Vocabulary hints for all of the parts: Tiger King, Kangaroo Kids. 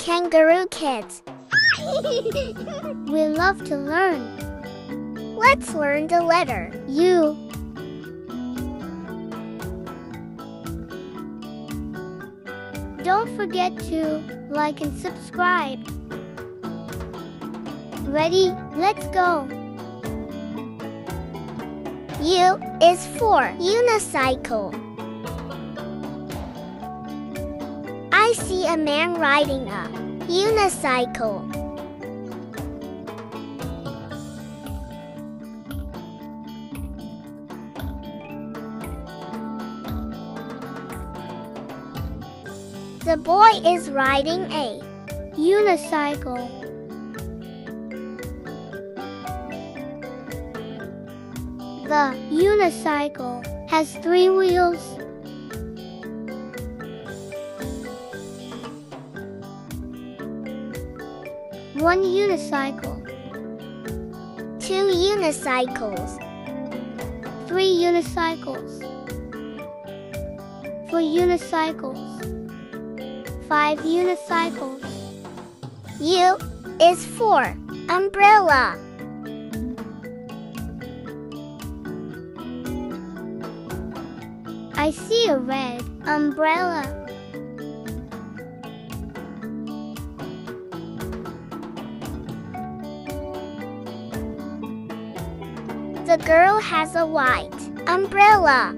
Kangaroo Kids. We love to learn. Let's learn the letter U. Don't forget to like and subscribe. Ready? Let's go. U is for unicycle. I see a man riding a unicycle. The boy is riding a unicycle. The unicycle has 3 wheels. One unicycle, 2 unicycles, 3 unicycles, 4 unicycles, 5 unicycles. U is for umbrella. I see a red umbrella. The girl has a white umbrella.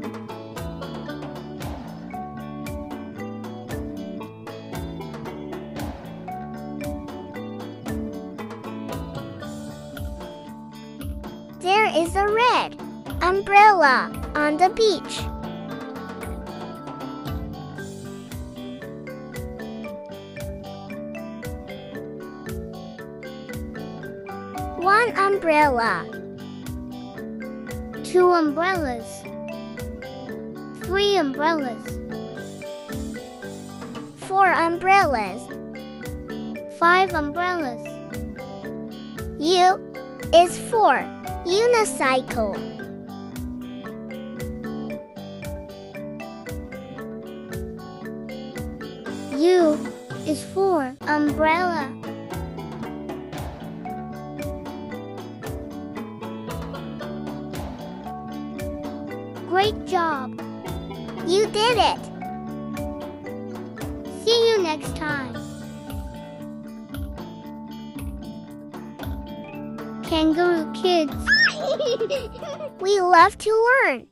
There is a red umbrella on the beach. One umbrella, 2 umbrellas, 3 umbrellas, 4 umbrellas, 5 umbrellas. U is for unicycle. U is for umbrella. Great job! You did it! See you next time! Kangaroo Kids! We love to learn!